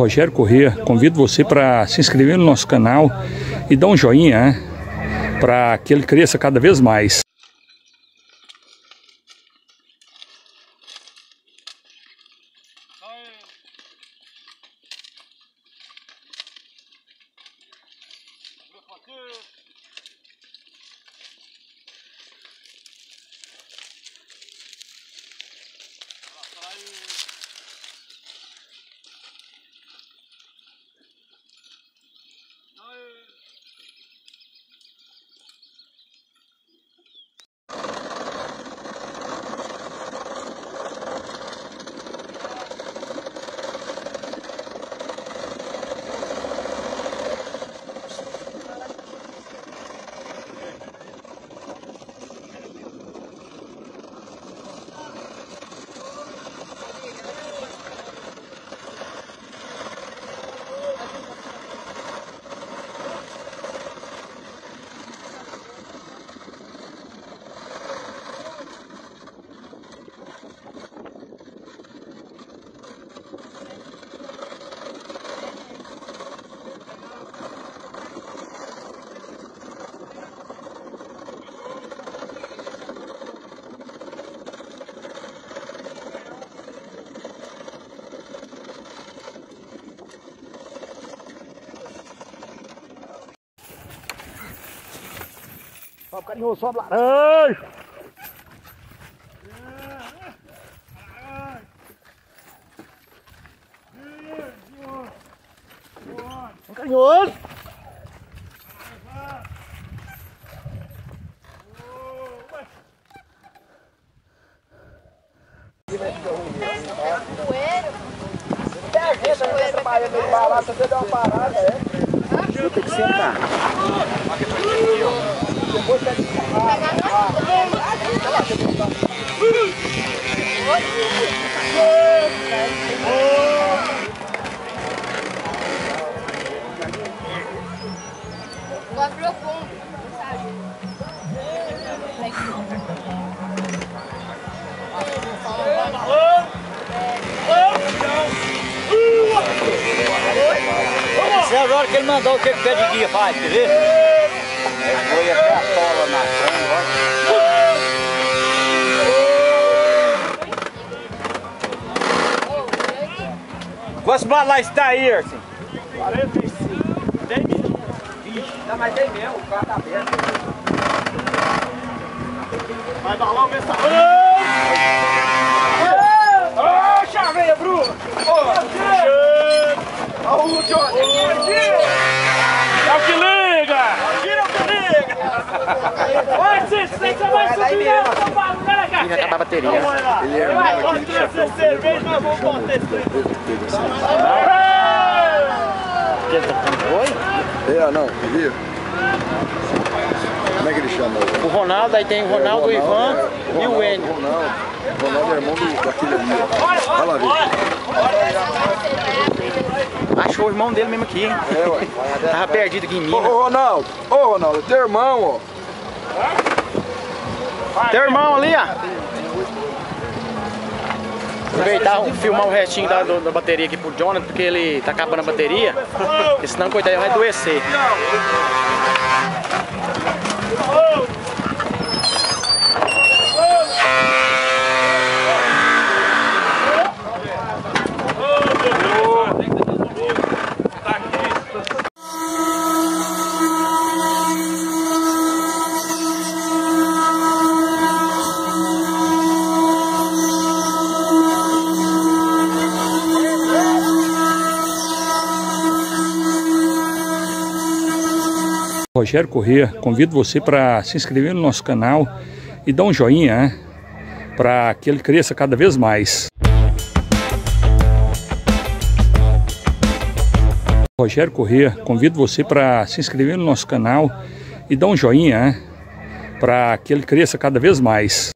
Rogério Corrêa, convido você para se inscrever no nosso canal e dar um joinha, né? Para que ele cresça cada vez mais. O carinho sobe laranja. O carinhoso. Você deu uma parada, é? Eu tenho que sentar. Depois tá de é agora que ele mandou o que ele pede de guia, faz, quer ver? Ele foi até a tola na cama, olha. Quantos lá está aí, assim? 45. Tem mesmo? 20. Não, mas tem mesmo, o carro tá aberto. Vai dar lá o mensal. Ô, chaveia, Bruno! Ô, o Jonathan! É o que liga! Tira o que liga! Olha, Cícero, você vai subir lá no seu barulho, né, cara? Já acaba a bateria. Vai, nós trouxemos cerveja, nós vamos botar esse trem. Oi? É, não, viu? Como é que ele chama? O Ronaldo, aí tem o Ronaldo, o Ivan e o Enio. Ronaldo é irmão daquele ali. Vai lá ver. Achou o irmão dele mesmo aqui, hein? É, ué. Tava perdido aqui em Minas. Ô Ronaldo, teu irmão, ó. Teu irmão ali, ó. Aproveitar, filmar o restinho da bateria aqui pro Jonathan, porque ele tá acabando a bateria, porque senão, coitado, ele vai adoecer. Rogério Corrêa, convido você para se inscrever no nosso canal e dar um joinha, né? Para que ele cresça cada vez mais. Rogério Corrêa, convido você para se inscrever no nosso canal e dar um joinha, né? Para que ele cresça cada vez mais.